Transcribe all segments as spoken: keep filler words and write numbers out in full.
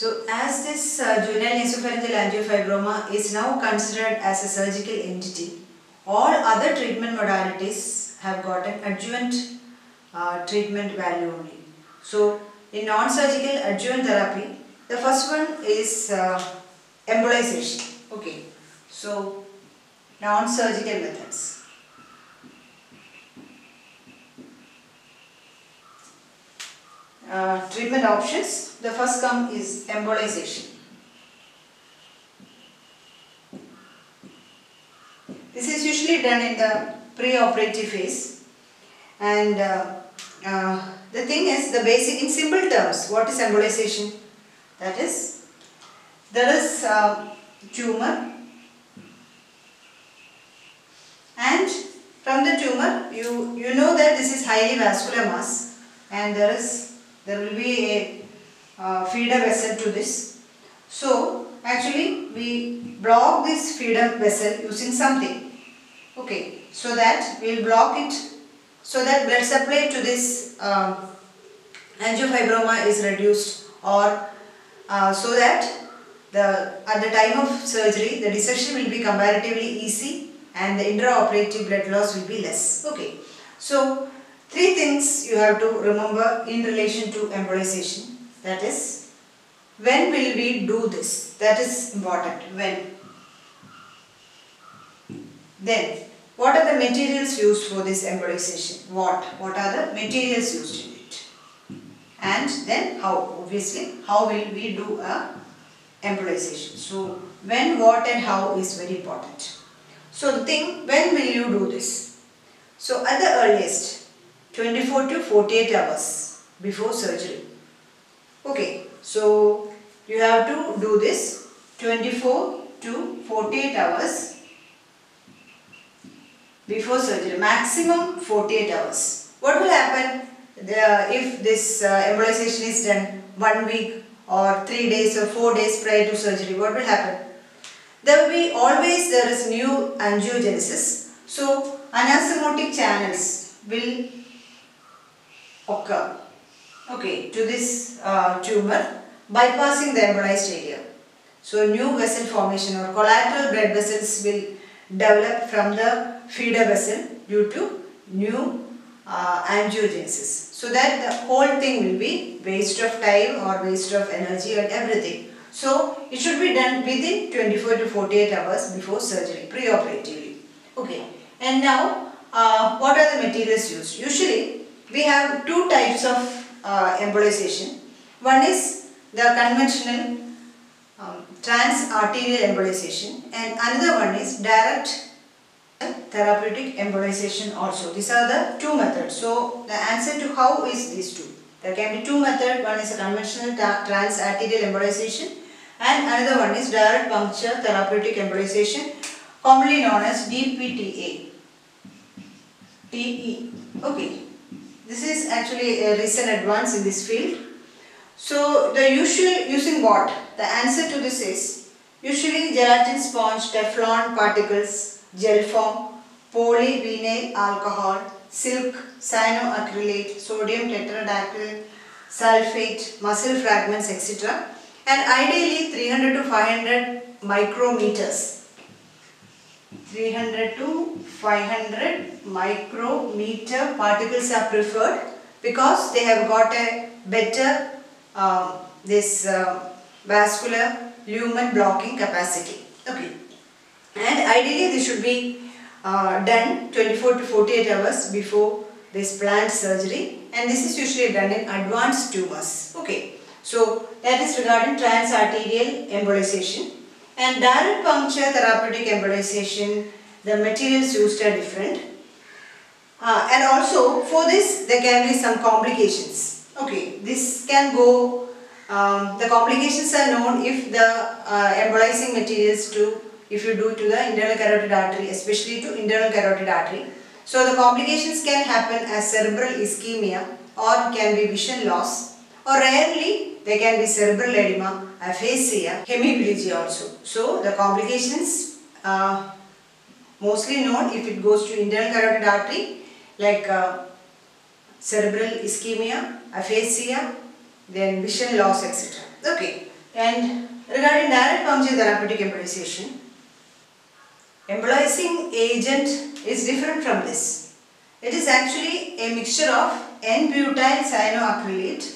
So as this uh, juvenile nasopharyngeal angiofibroma is now considered as a surgical entity, all other treatment modalities have got an adjuvant uh, treatment value only. So in non-surgical adjuvant therapy, the first one is uh, embolization. Okay, so non-surgical methods. Uh, treatment options. The first come is embolization. This is usually done in the pre-operative phase, and uh, uh, the thing is, the basic, in simple terms, what is embolization? That is, there is uh, tumor, and from the tumor you, you know that this is highly vascular mass, and there is There will be a uh, feeder vessel to this. So actually we block this feeder vessel using something. Okay, so that we will block it so that blood supply to this uh, angiofibroma is reduced, or uh, so that the at the time of surgery the dissection will be comparatively easy and the intraoperative blood loss will be less. Okay, so three things you have to remember in relation to embolization. That is, when will we do this? That is important. When? Then, what are the materials used for this embolization? What? What are the materials used in it? And then how? Obviously, how will we do a embolization? So, when, what and how is very important. So, the thing, when will you do this? So, at the earliest, twenty-four to forty-eight hours before surgery. Okay, so you have to do this twenty-four to forty-eight hours before surgery, maximum forty-eight hours. What will happen the, if this uh, embolization is done one week or three days or four days prior to surgery? What will happen? There will be always there is new angiogenesis. So anastomotic channels will occur, okay, to this uh, tumor, bypassing the embolized area. So new vessel formation or collateral blood vessels will develop from the feeder vessel due to new uh, angiogenesis. So that the whole thing will be waste of time or waste of energy and everything. So it should be done within twenty-four to forty-eight hours before surgery, pre-operatively. Okay, and now uh, what are the materials used? Usually we have two types of uh, embolization. One is the conventional um, trans arterial embolization, and another one is direct therapeutic embolization also. These are the two methods. So the answer to how is these two. There can be two methods. One is a conventional trans arterial embolization and another one is direct puncture therapeutic embolization, commonly known as D P T A. T E. Okay. This is actually a recent advance in this field. So the usual using what? The answer to this is usually gelatin sponge, teflon particles, gel foam, polyvinyl alcohol, silk, cyanoacrylate, sodium tetradiacryl sulphate, muscle fragments, et cetera. And ideally three hundred to five hundred micrometers. three hundred to five hundred micrometer particles are preferred because they have got a better uh, this uh, vascular lumen blocking capacity. Okay, and ideally this should be uh, done twenty-four to forty-eight hours before this planned surgery, and this is usually done in advanced tumors. Okay, so that is regarding trans arterial embolization. And direct puncture therapeutic embolization, the materials used are different, uh, and also for this there can be some complications. Okay, this can go, um, the complications are known if the uh, embolizing materials to, if you do to the internal carotid artery, especially to internal carotid artery. So the complications can happen as cerebral ischemia, or can be vision loss, or rarely there can be cerebral edema, aphasia, hemiplegia also. So the complications uh, mostly known if it goes to internal carotid artery, like uh, cerebral ischemia, aphasia, then vision loss, et cetera. Okay, uh, And regarding direct angiotherapeutic embolization, embolizing agent is different from this. It is actually a mixture of N-butyl cyanoacrylate,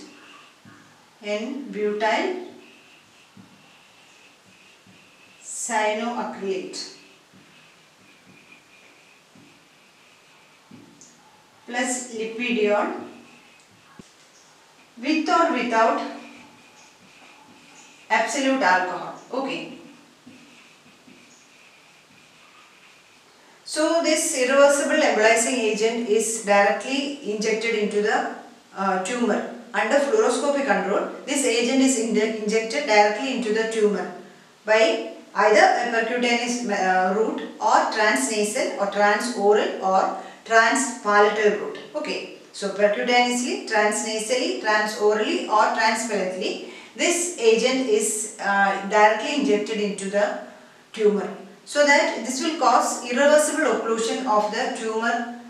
N-butyl cyanoacrylate plus lipidion with or without absolute alcohol. Okay. So this irreversible embolizing agent is directly injected into the uh, tumor. Under fluoroscopy control, this agent is injected directly into the tumor by either a percutaneous uh, route or transnasal or transoral or transpalatal route. Okay. So percutaneously, transnasally, transorally or transpalatally, this agent is uh, directly injected into the tumor. So that this will cause irreversible occlusion of the tumor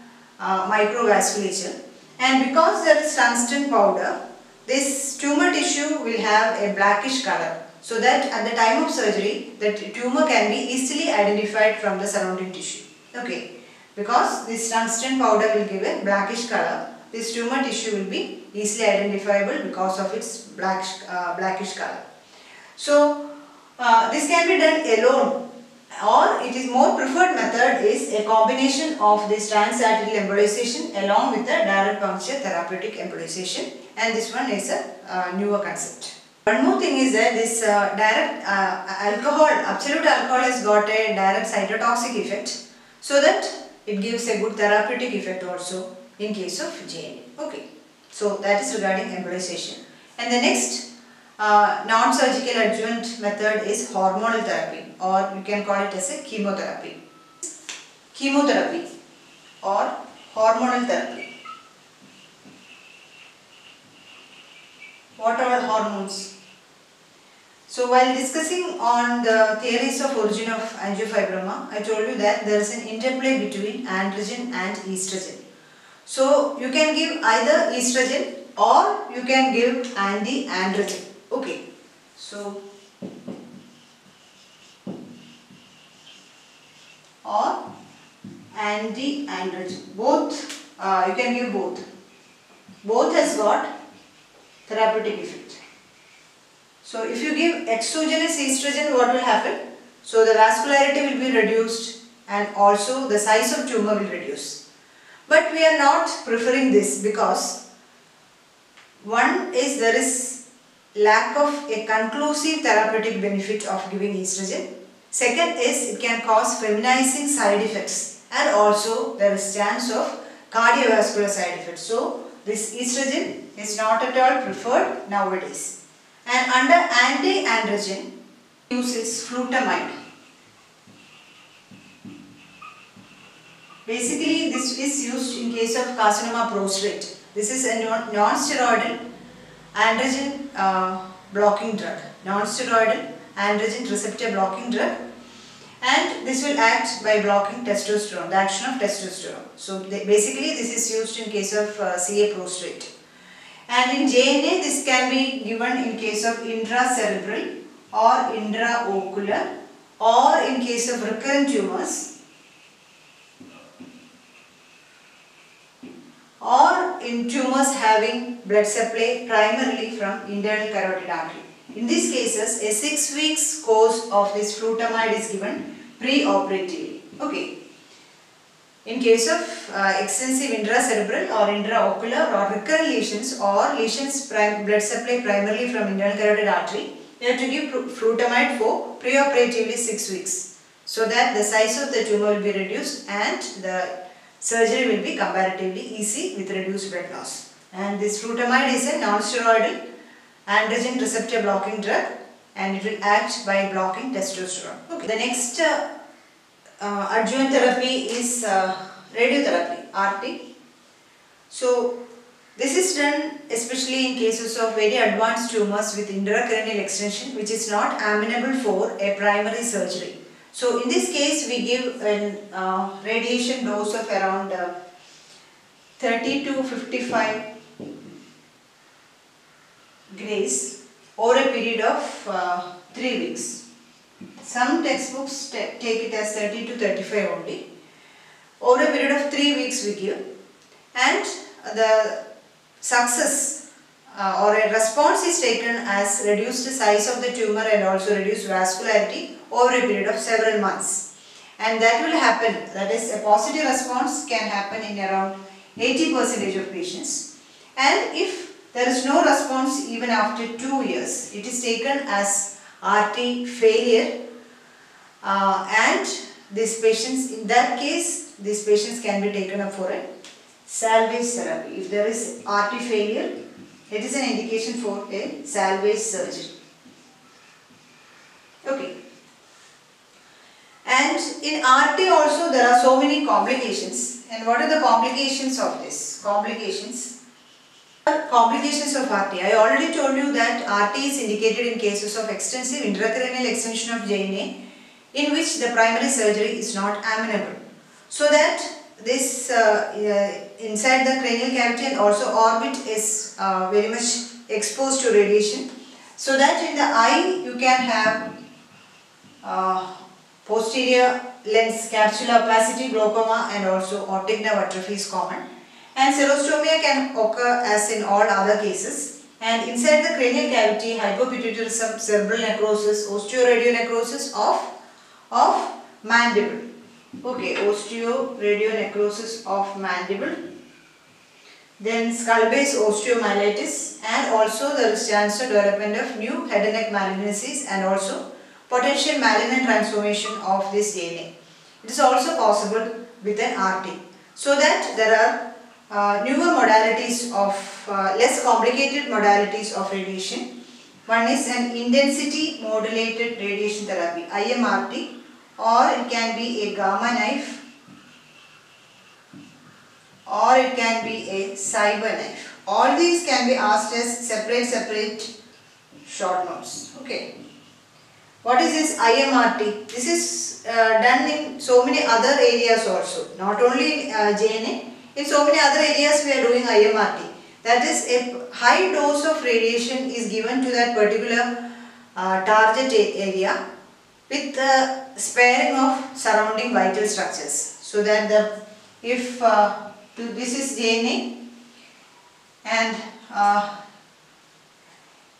uh, microvasculature. And because there is tungsten powder, this tumor tissue will have a blackish color, so that at the time of surgery, the tumor can be easily identified from the surrounding tissue. Okay, because this tungsten powder will give a blackish color, this tumor tissue will be easily identifiable because of its black, uh, blackish color. So uh, this can be done alone, or it is more preferred method is a combination of this trans arterial embolization along with the direct puncture therapeutic embolization, and this one is a uh, newer concept. One more thing is that this uh, direct uh, alcohol, absolute alcohol has got a direct cytotoxic effect, so that it gives a good therapeutic effect also in case of J N A. Okay, so that is regarding embolization. And the next Uh, non-surgical adjuvant method is hormonal therapy, or you can call it as a chemotherapy. Chemotherapy or hormonal therapy. What are hormones? So while discussing on the theories of origin of angiofibroma, I told you that there is an interplay between androgen and estrogen. So you can give either estrogen or you can give anti-androgen. Okay, so or anti-androgen, both uh, you can give both. Both has got therapeutic effect. So if you give exogenous estrogen, what will happen? So the vascularity will be reduced and also the size of tumor will reduce. But we are not preferring this because one is there is lack of a conclusive therapeutic benefit of giving estrogen. Second is it can cause feminizing side effects, and also there is chance of cardiovascular side effects. So this estrogen is not at all preferred nowadays. And under anti-androgen, use is flutamide. Basically this is used in case of carcinoma prostrate. This is a non-steroidal androgen uh, blocking drug, non-steroidal androgen receptor blocking drug, and this will act by blocking testosterone, the action of testosterone. So they, basically this is used in case of uh, C A prostrate. And in J N A this can be given in case of intracerebral or intraocular, or in case of recurrent tumors, or in tumors having blood supply primarily from internal carotid artery. In these cases, a six weeks course of this flutamide is given pre-operatively. Okay. In case of uh, extensive intracerebral or intraocular or recurrent lesions or lesions blood supply primarily from internal carotid artery, you have to give flutamide for pre-operatively six weeks, so that the size of the tumor will be reduced and the surgery will be comparatively easy with reduced blood loss. And this flutamide is a non-steroidal androgen receptor blocking drug, and it will act by blocking testosterone. Okay. The next uh, uh, adjuvant therapy is uh, radiotherapy, R T. So this is done especially in cases of very advanced tumors with intracranial extension, which is not amenable for a primary surgery. So in this case, we give a uh, radiation dose of around uh, thirty to fifty-five grays over a period of uh, three weeks. Some textbooks take it as thirty to thirty-five only. Over a period of three weeks we give, and the success uh, or a response is taken as reduced size of the tumor and also reduced vascularity over a period of several months. And that will happen, that is a positive response can happen in around eighty percent of patients. And if there is no response even after two years, it is taken as R T failure, uh, and these patients, in that case, these patients can be taken up for a salvage therapy. If there is R T failure, it is an indication for a salvage surgery. Okay. And in R T also there are so many complications. And what are the complications of this? Complications. Complications of R T. I already told you that R T is indicated in cases of extensive intracranial extension of J N A in which the primary surgery is not amenable. So that this uh, uh, inside the cranial cavity and also orbit is uh, very much exposed to radiation. So that in the eye you can have uh, posterior lens capsula opacity, glaucoma, and also optic nerve atrophy is common. And xerostomia can occur as in all other cases. And inside the cranial cavity, hypopituitarism, cerebral necrosis, osteoradionecrosis of, of mandible. Okay, osteoradionecrosis of mandible, then skull base osteomyelitis, and also there is chance of development of new head and neck malignancies and also potential malignant transformation of this J N A. It is also possible with an R T. So that there are uh, newer modalities of uh, less complicated modalities of radiation. One is an intensity modulated radiation therapy, I M R T. Or it can be a gamma knife, or it can be a cyber knife. All these can be asked as separate separate short notes. Okay. What is this I M R T? This is uh, done in so many other areas also. Not only in uh, J N A, in so many other areas we are doing I M R T. That is, a high dose of radiation is given to that particular uh, target area with uh, sparing of surrounding vital structures, so that the if uh, this is J N A and uh,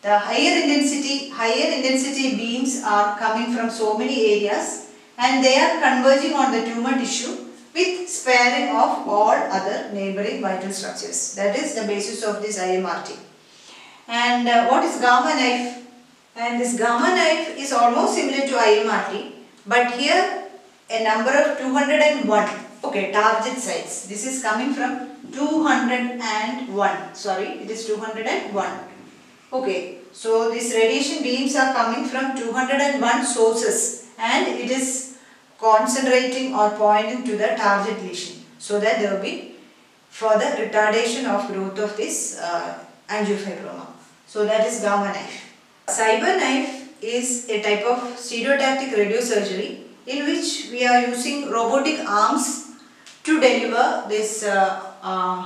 the higher intensity higher intensity beams are coming from so many areas and they are converging on the tumor tissue with sparing of all other neighboring vital structures. That is the basis of this I M R T. And uh, what is gamma knife? And this gamma knife is almost similar to I M R T. But here a number of two hundred and one, okay, target sites. This is coming from two hundred and one, sorry, it is two hundred and one. Okay, so these radiation beams are coming from two hundred and one sources and it is concentrating or pointing to the target lesion, so that there will be further retardation of growth of this uh, angiofibroma. So that is gamma knife. Cyber knife is a type of stereotactic radiosurgery in which we are using robotic arms to deliver this uh, uh,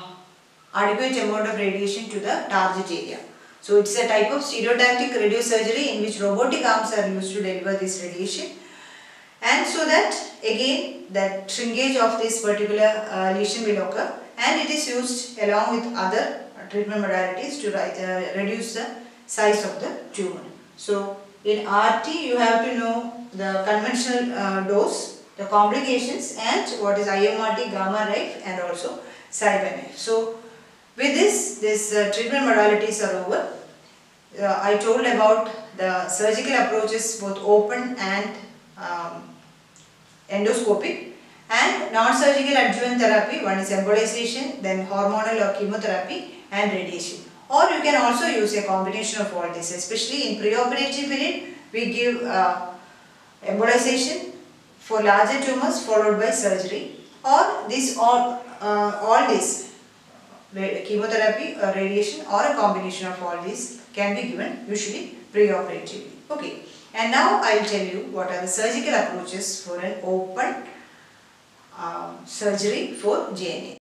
adequate amount of radiation to the target area. So it's a type of stereotactic radiosurgery in which robotic arms are used to deliver this radiation, and so that again that shrinkage of this particular uh, lesion will occur, and it is used along with other treatment modalities to uh, reduce the size of the tumor. So in R T, you have to know the conventional uh, dose, the complications, and what is I M R T, gamma knife, and also cyber knife. So, with this, these uh, treatment modalities are over. Uh, I told about the surgical approaches, both open and um, endoscopic, and non-surgical adjuvant therapy. One is embolization, then hormonal or chemotherapy, and radiation. Or you can also use a combination of all this, especially in preoperative period. We give uh, embolization for larger tumors followed by surgery, or this all uh, all this chemotherapy or radiation or a combination of all these can be given usually preoperatively. Okay, and now I will tell you what are the surgical approaches for an open uh, surgery for J N A.